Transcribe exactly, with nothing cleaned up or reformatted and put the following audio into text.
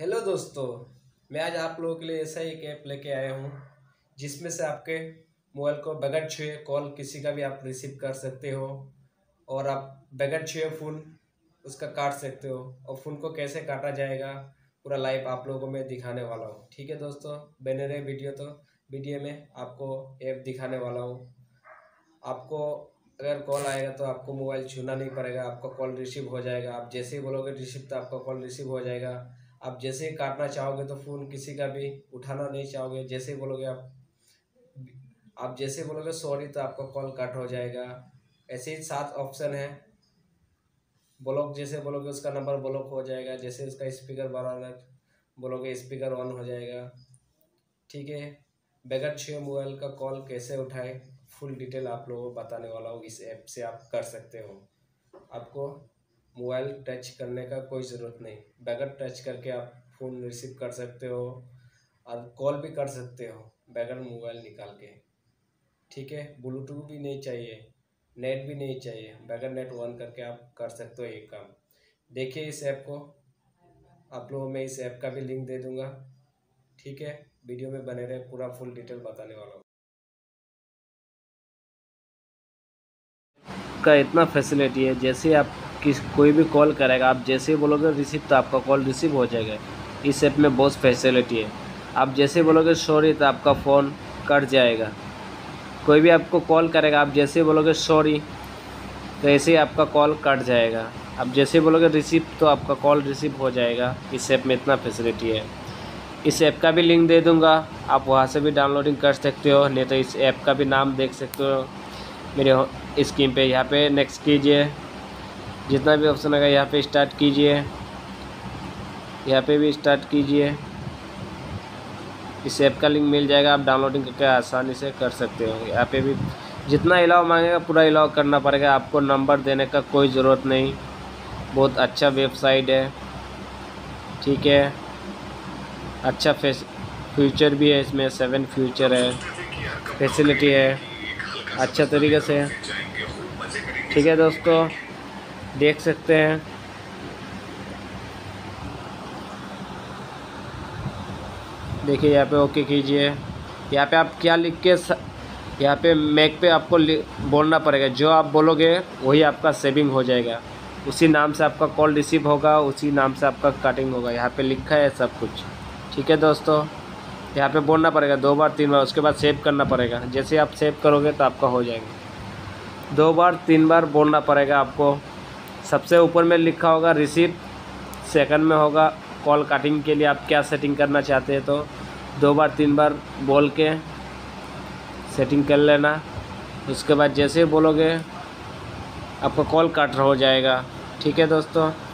Hello दोस्तों, मैं आज आप लोगों के लिए ऐसा एक ऐप लेके आया हूँ जिसमें से आपके मोबाइल को बगैर छुए कॉल किसी का भी आप रिसीव कर सकते हो और आप बगैर छुए फ़ोन उसका काट सकते हो। और फ़ोन को कैसे काटा जाएगा पूरा लाइव आप लोगों को मैं दिखाने वाला हूँ। ठीक है दोस्तों, बने रहे वीडियो। तो वीडियो में आपको ऐप दिखाने वाला हूँ। आपको अगर कॉल आएगा तो आपको मोबाइल छूना नहीं पड़ेगा, आपका कॉल रिसीव हो जाएगा। आप जैसे ही बोलोगे रिसीव तो आपका कॉल रिसीव हो जाएगा। आप जैसे ही काटना चाहोगे तो फ़ोन किसी का भी उठाना नहीं चाहोगे। जैसे ही बोलोगे आप आप जैसे बोलोगे सॉरी तो आपका कॉल कट हो जाएगा। ऐसे ही सात ऑप्शन है। ब्लॉक जैसे बोलोगे उसका नंबर ब्लॉक हो जाएगा। जैसे उसका स्पीकर बढ़ाना बोलोगे स्पीकर ऑन हो जाएगा। ठीक है, बगैर छुए मोबाइल का कॉल कैसे उठाए फुल डिटेल आप लोगों को बताने वाला हूँ। इस ऐप से आप कर सकते हो। आपको मोबाइल टच करने का कोई ज़रूरत नहीं, बगैर टच करके आप फ़ोन रिसीव कर सकते हो और कॉल भी कर सकते हो बगैर मोबाइल निकाल के। ठीक है, ब्लूटूथ भी नहीं चाहिए, नेट भी नहीं चाहिए, बगैर नेट ऑन करके आप कर सकते हो ये काम। देखिए इस ऐप को आप लोगों, मैं इस ऐप का भी लिंक दे दूँगा। ठीक है, वीडियो में बने रहे, पूरा फुल डिटेल बताने वाला हूँ। का इतना फैसिलिटी है, जैसे आप किस कोई भी कॉल करेगा आप जैसे ही बोलोगे रिसीव तो आपका कॉल रिसीव हो जाएगा। इस ऐप में बहुत फैसिलिटी है। आप जैसे बोलोगे सॉरी तो आपका फ़ोन कट जाएगा। कोई भी आपको कॉल करेगा आप जैसे बोलोगे सॉरी तो ऐसे ही आपका कॉल कट जाएगा। आप जैसे बोलोगे रिसीव तो आपका कॉल रिसीव हो जाएगा। इस ऐप में इतना फैसिलिटी है। इस ऐप का भी लिंक दे दूँगा, आप वहाँ से भी डाउनलोडिंग कर सकते हो। नहीं तो इस ऐप का भी नाम देख सकते हो मेरे स्क्रीन पे। यहाँ पे नेक्स्ट कीजिए, जितना भी ऑप्शन आएगा यहाँ पे स्टार्ट कीजिए, यहाँ पे भी स्टार्ट कीजिए। इस ऐप का लिंक मिल जाएगा, आप डाउनलोडिंग करके आसानी से कर सकते हो। यहाँ पे भी जितना अलाउ मांगेगा पूरा अलाउ करना पड़ेगा। आपको नंबर देने का कोई ज़रूरत नहीं, बहुत अच्छा वेबसाइट है। ठीक है, अच्छा फ्यूचर भी है इसमें, सेवन फ्यूचर है, फैसिलिटी है अच्छा तरीके से। ठीक है दोस्तों, देख सकते हैं। देखिए यहाँ पे ओके कीजिए। यहाँ पे आप क्या लिख के, यहाँ पे मैक पे आपको बोलना पड़ेगा। जो आप बोलोगे वही आपका सेविंग हो जाएगा, उसी नाम से आपका कॉल रिसीव होगा, उसी नाम से आपका कटिंग होगा। यहाँ पे लिखा है सब कुछ। ठीक है दोस्तों, यहाँ पे बोलना पड़ेगा दो बार तीन बार, उसके बाद सेव करना पड़ेगा। जैसे आप सेव करोगे तो आपका हो जाएगा। दो बार तीन बार बोलना पड़ेगा आपको। सबसे ऊपर में लिखा होगा रिसीव, सेकंड में होगा कॉल कटिंग के लिए आप क्या सेटिंग करना चाहते हैं। तो दो बार तीन बार बोल के सेटिंग कर लेना। उसके बाद जैसे बोलोगे आपका कॉल कट हो जाएगा। ठीक है दोस्तों।